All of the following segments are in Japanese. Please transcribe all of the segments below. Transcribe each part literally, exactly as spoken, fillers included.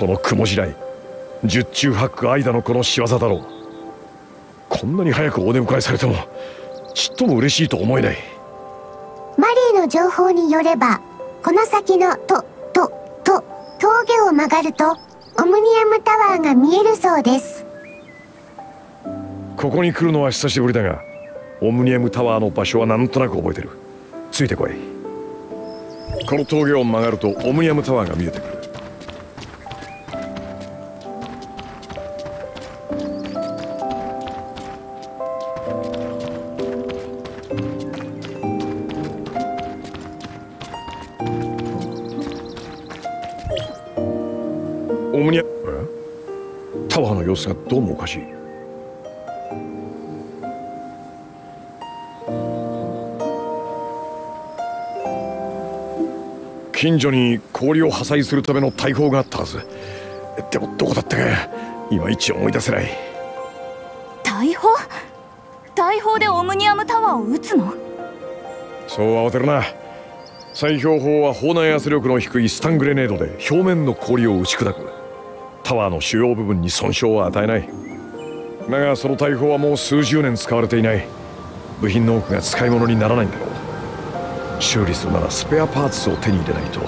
この雲地雷、十中八九間のこの仕業だろう。こんなに早くお出迎えされてもちっとも嬉しいと思えない。マリーの情報によれば、この先のととと峠を曲がるとオムニアムタワーが見えるそうです。ここに来るのは久しぶりだが、オムニアムタワーの場所はなんとなく覚えてる。ついてこい。この峠を曲がるとオムニアムタワーが見えてくる。オムニアタワーの様子がどうもおかしい。近所に氷を破砕するための大砲があったはず。でもどこだったかいまいち思い出せない。大砲？大砲でオムニアムタワーを撃つの？そう慌てるな。砕氷砲は砲内圧力の低いスタングレネードで表面の氷を打ち砕く。タワーの主要部分に損傷は与えない。だがその大砲はもう数十年使われていない。部品の多くが使い物にならないんだろう。修理するならスペアパーツを手に入れないと。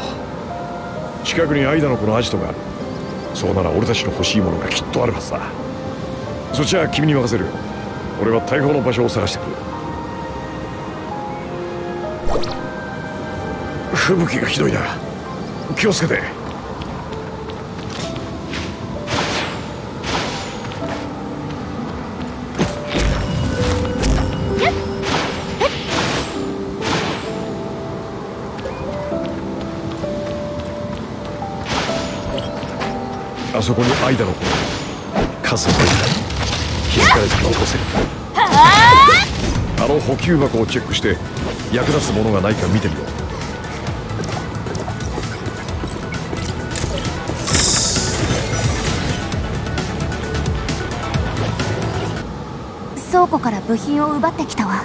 近くにアイダのこのアジトがある。そうなら俺たちの欲しいものがきっとあるはずだ。そっちは君に任せるよ。俺は大砲の場所を探してくる。吹雪がひどいな。気をつけて。あそこに間の数がいる。気づかれずに倒せる。あの補給箱をチェックして役立つものがないか見てみよう。倉庫から部品を奪ってきたわ。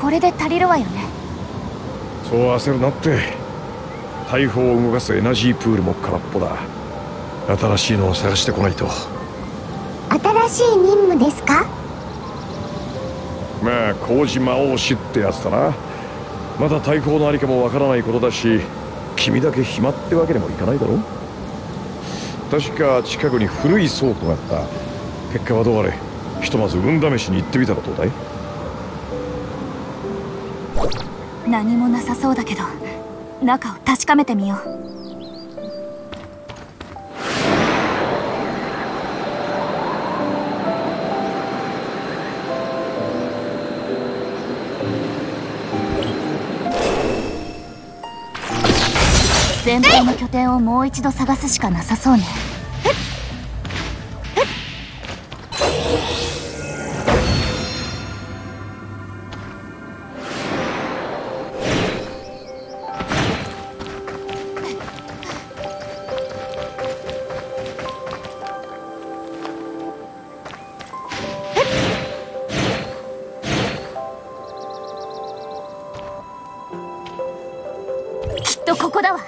これで足りるわよね。そう焦るなって。大砲を動かすエナジープールも空っぽだ。新しいのを探してこないと。新しい任務ですか？まあ麹魔王氏ってやつだな。まだ大砲のありかもわからないことだし、君だけ暇ってわけにもいかないだろ。確か近くに古い倉庫があった。結果はどうあれ、ひとまず運試しに行ってみたらどうだい？何もなさそうだけど中を確かめてみよう。前方の拠点をもう一度探すしかなさそうね。きっとここだわ。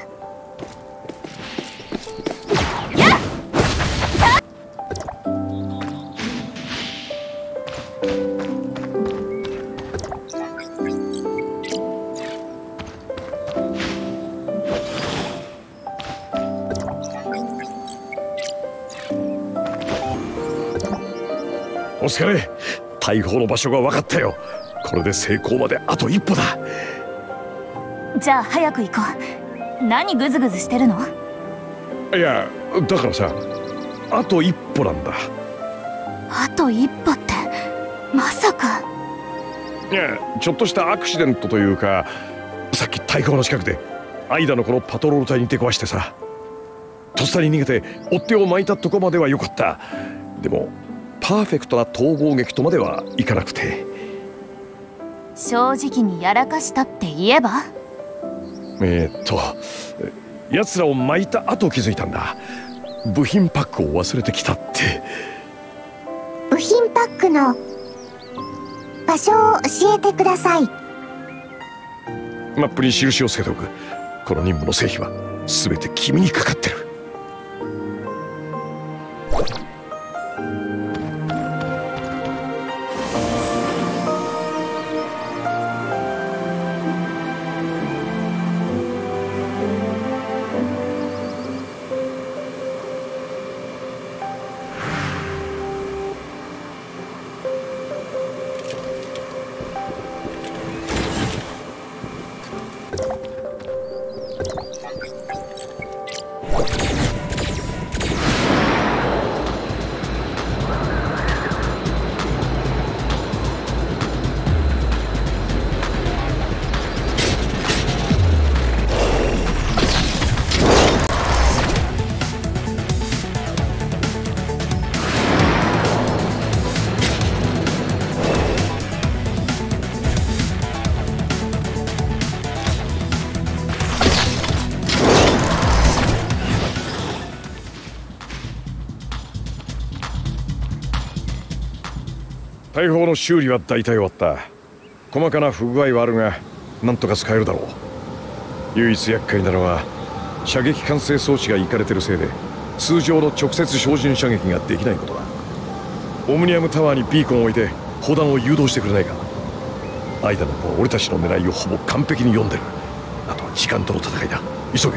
お疲れ。大砲の場所が分かったよ。これで成功まであと一歩だ。じゃあ早く行こう。何グズグズしてるの？いやだからさ、あと一歩なんだ。あと一歩ってまさか。いやちょっとしたアクシデントというか、さっき大砲の近くでアイダのこのパトロール隊に出くわしてさ、とっさに逃げて追っ手を巻いたとこまではよかった。でもパーフェクトな逃亡劇とまではいかなくて。正直にやらかしたって言えば？えーっと奴らを巻いた後気づいたんだ。部品パックを忘れてきたって。部品パックの場所を教えてください。マップに印をつけておく。この任務の成否は全て君にかかってる。大砲の修理は大体終わった。細かな不具合はあるがなんとか使えるだろう。唯一厄介なのは射撃管制装置がイカれてるせいで通常の直接照準射撃ができないことだ。オムニアムタワーにビーコンを置いて砲弾を誘導してくれないか。アイダの子は俺たちの狙いをほぼ完璧に読んでる。あとは時間との戦いだ。急げ。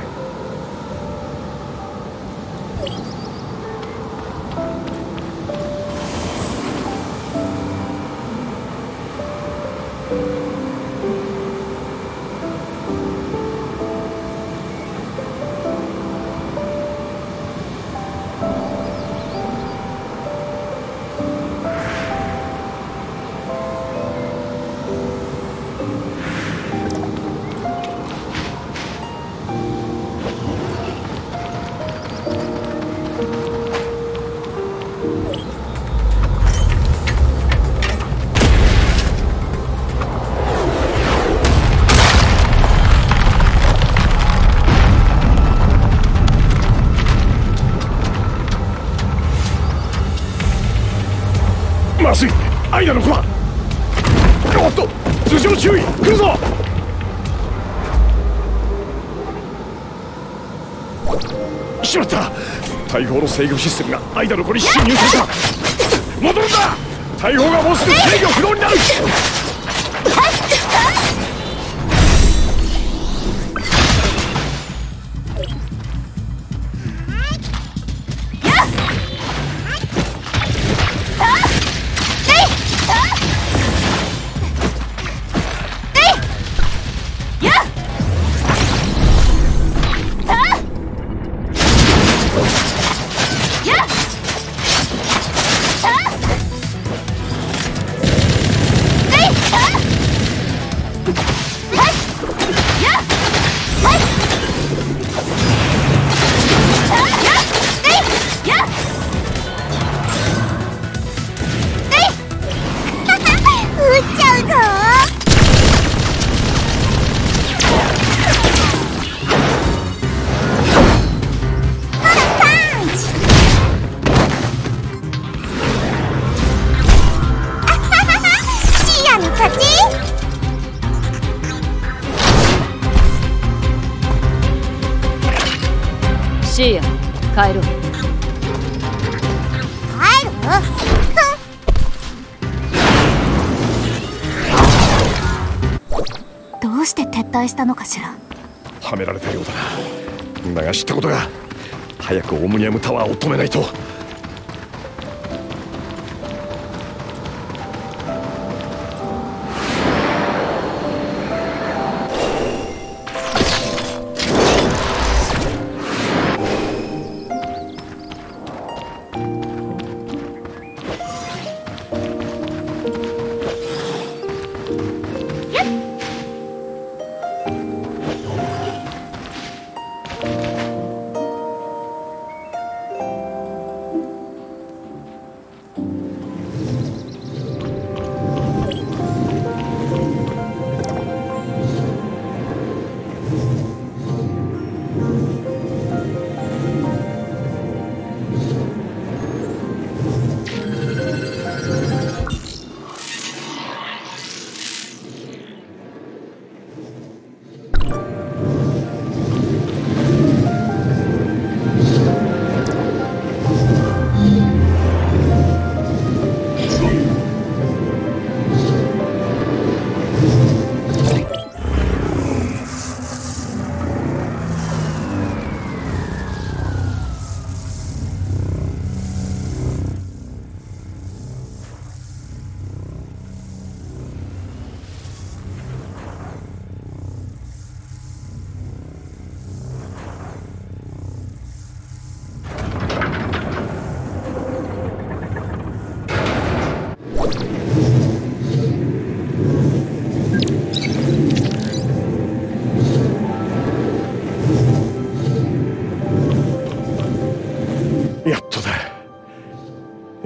アイダの駒、おっと頭上注意、来るぞ。しまった、大砲の制御システムがアイダの子に侵入された。戻るんだ、大砲がもうすぐ制御不能になる。シーア、帰ろう。帰る？どうして撤退したのかしら。はめられたようだな。流したことが。早くオムニアムタワーを止めないと。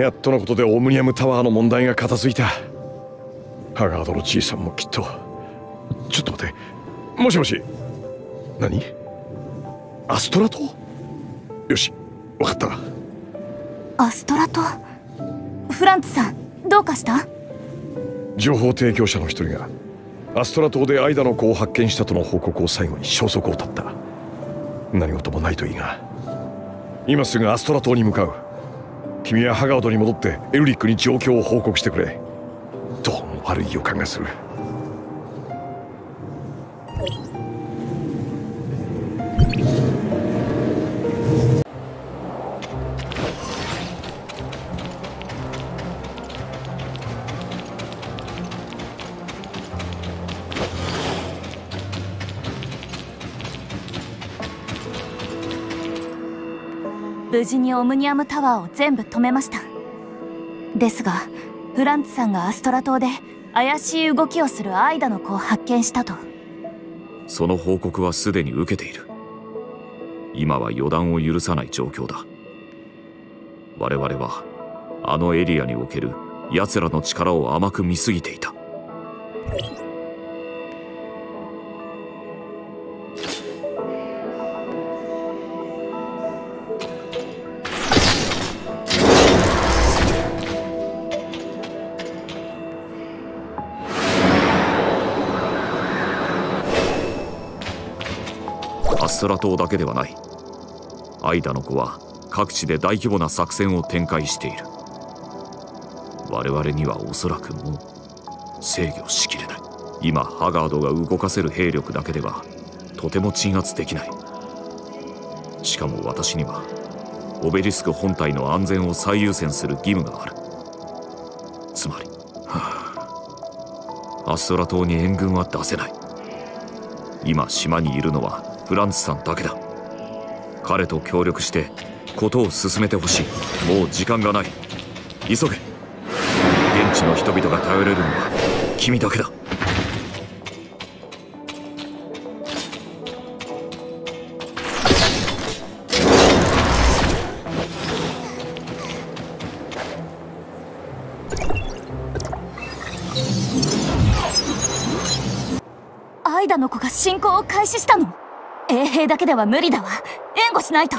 やっとのことでオムニアムタワーの問題が片付いた。ハガードのじいさんもきっと。ちょっと待って、もしもし。何？アストラト？よし、わかった。アストラト？フランツさん、どうかした？情報提供者の一人がアストラ島でアイダの子を発見したとの報告を最後に消息を絶った。何事もないといいが、今すぐアストラ島に向かう。君はハガードに戻ってエルリックに状況を報告してくれ。どうも悪い予感がする。無事にオムニアムタワーを全部止めました。ですがフランツさんがアストラ島で怪しい動きをするアイダの子を発見したと。その報告はすでに受けている。今は予断を許さない状況だ。我々はあのエリアにおける奴らの力を甘く見すぎていた。アストラ島だけではない。アイダの子は各地で大規模な作戦を展開している。我々にはおそらくもう制御しきれない。今ハガードが動かせる兵力だけではとても鎮圧できない。しかも私にはオベリスク本体の安全を最優先する義務がある。つまり、はあ、アストラ島に援軍は出せない。今島にいるのはフランツさんだけだ。彼と協力してことを進めてほしい。もう時間がない。急げ。現地の人々が頼れるのは君だけだ。アイダの子が侵攻を開始したの？衛兵だけでは無理だわ。援護しないと。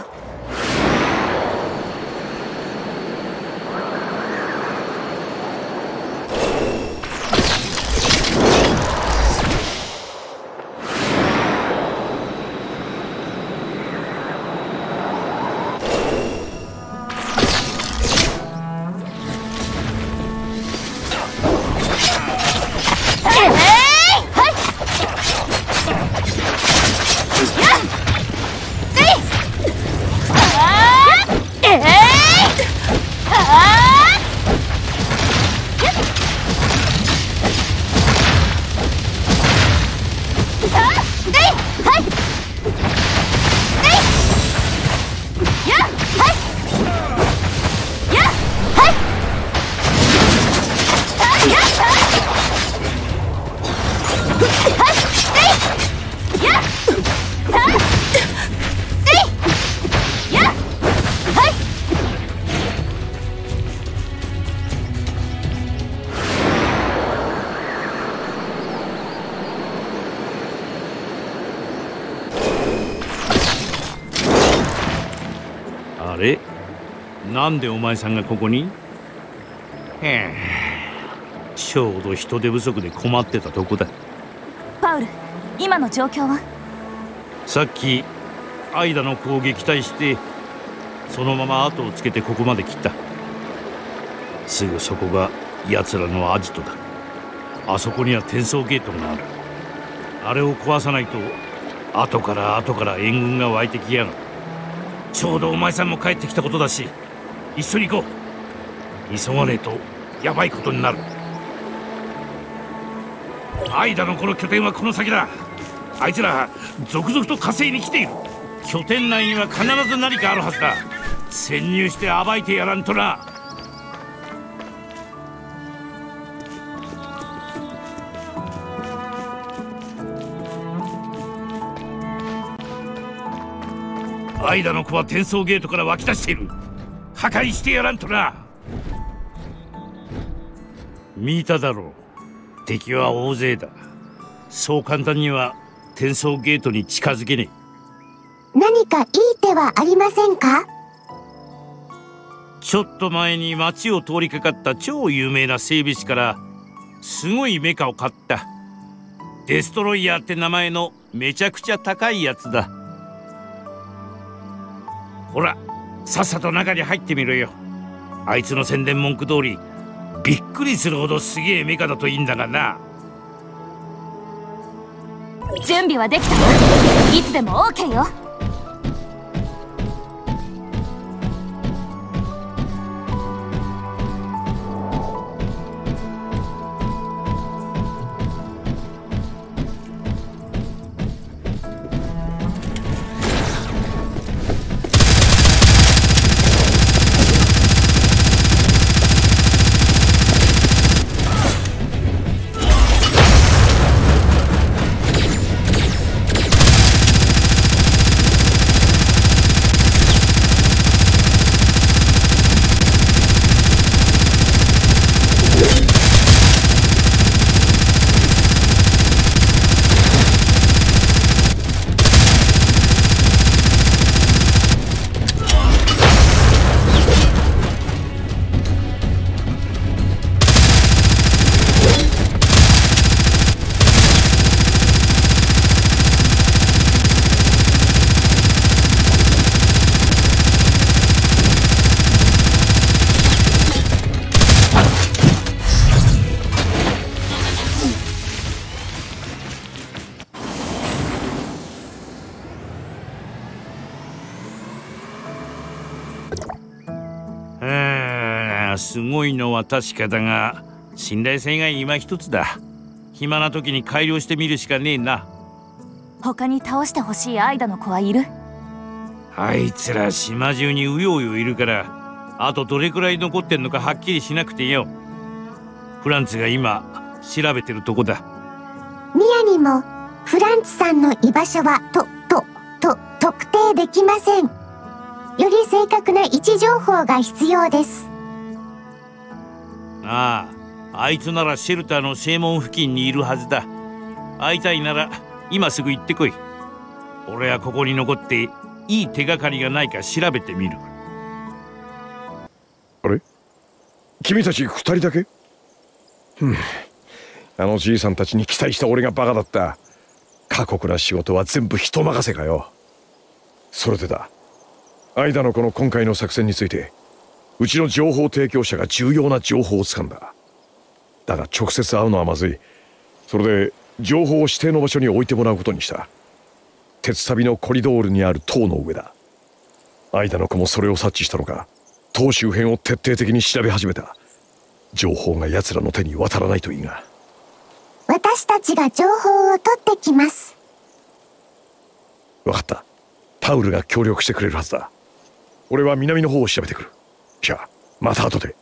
なんでお前さんがここに？へえ、ちょうど人手不足で困ってたとこだ。パウル、今の状況は？さっきアイダの子を撃退してそのまま後をつけてここまで来た。すぐそこが奴らのアジトだ。あそこには転送ゲートがある。あれを壊さないと後から後から援軍が湧いてきやがる。ちょうどお前さんも帰ってきたことだし、一緒に行こう。急がねえとやばいことになる。アイダのこの拠点はこの先だ。あいつら続々と火星に来ている。拠点内には必ず何かあるはずだ。潜入して暴いてやらんとな。アイダの子は転送ゲートから湧き出している。破壊してやらんとな。見ただろう。敵は大勢だ。そう簡単には転送ゲートに近づけねえ。何かいい手はありませんか？ちょっと前に町を通りかかった超有名な整備士からすごいメカを買った。デストロイヤーって名前のめちゃくちゃ高いやつだ。ほら、さっさと中に入ってみろよ。あいつの宣伝文句通りびっくりするほどすげえメカだといいんだがな。準備はできた。いつでも オーケー よ。すごいのは確かだが、信頼性が今一つだ。暇な時に改良してみるしかねえな。他に倒してほしい間の子はいる？あいつら島中にうようよいるから、あとどれくらい残ってんのかはっきりしなくてよ。フランツが今調べてるとこだ。ミアにもフランツさんの居場所はととと特定できません。より正確な位置情報が必要です。ああ、あいつならシェルターの正門付近にいるはずだ。会いたいなら今すぐ行ってこい。俺はここに残っていい手がかりがないか調べてみる。あれ、君たち二人だけ？うん、あのじいさんたちに期待した俺がバカだった。過酷な仕事は全部人任せかよ。それでだ、間のこの今回の作戦についてうちの情報提供者が重要な情報をつかんだ。だが直接会うのはまずい。それで情報を指定の場所に置いてもらうことにした。鉄サビのコリドールにある塔の上だ。間の子もそれを察知したのか、塔周辺を徹底的に調べ始めた。情報が奴らの手に渡らないといいが。私たちが情報を取ってきます。分かった。パウルが協力してくれるはずだ。俺は南の方を調べてくる。じゃあまた後で。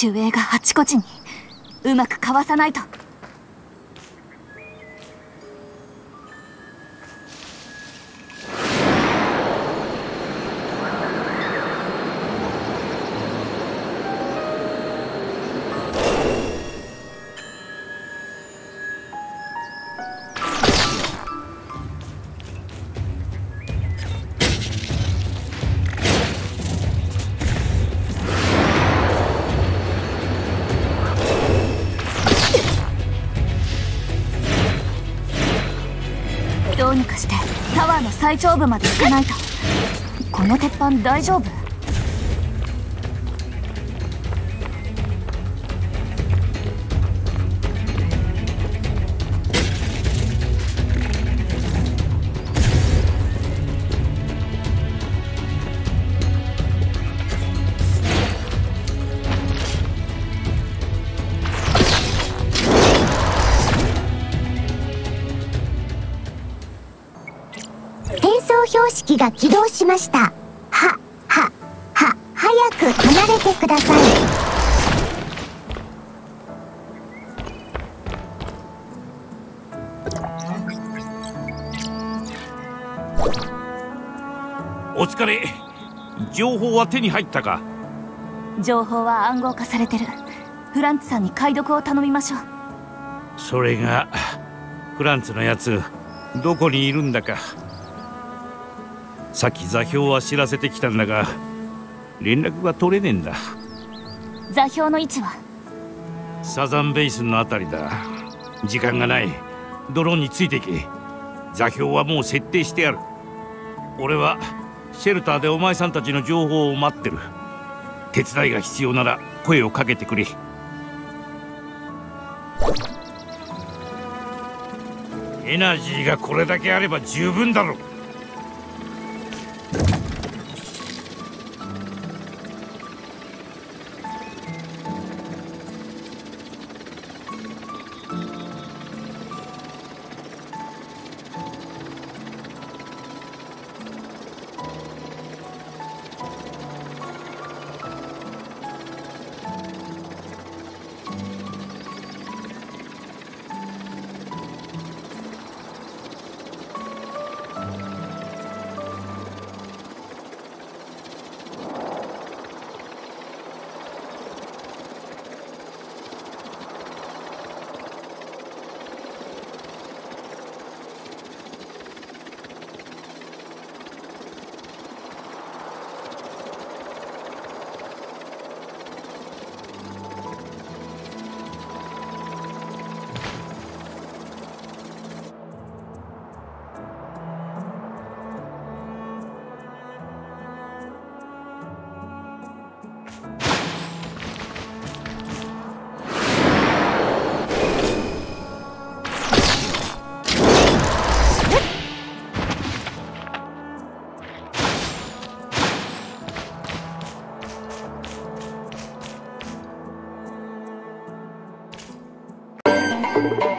守衛があちこちに。うまくかわさないと。最頂部まで行かないと。この鉄板大丈夫？標識が起動しました。は、は、は、早く離れてください。お疲れ。情報は手に入ったか？情報は暗号化されてる。フランツさんに解読を頼みましょう。それがフランツのやつどこにいるんだか。さっき座標は知らせてきたんだが連絡が取れねえんだ。座標の位置はサザンベイスンのあたりだ。時間がない。ドローンについていけ。座標はもう設定してある。俺はシェルターでお前さんたちの情報を待ってる。手伝いが必要なら声をかけてくれ。エナジーがこれだけあれば十分だろう。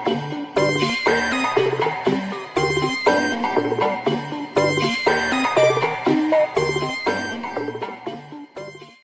Thank you.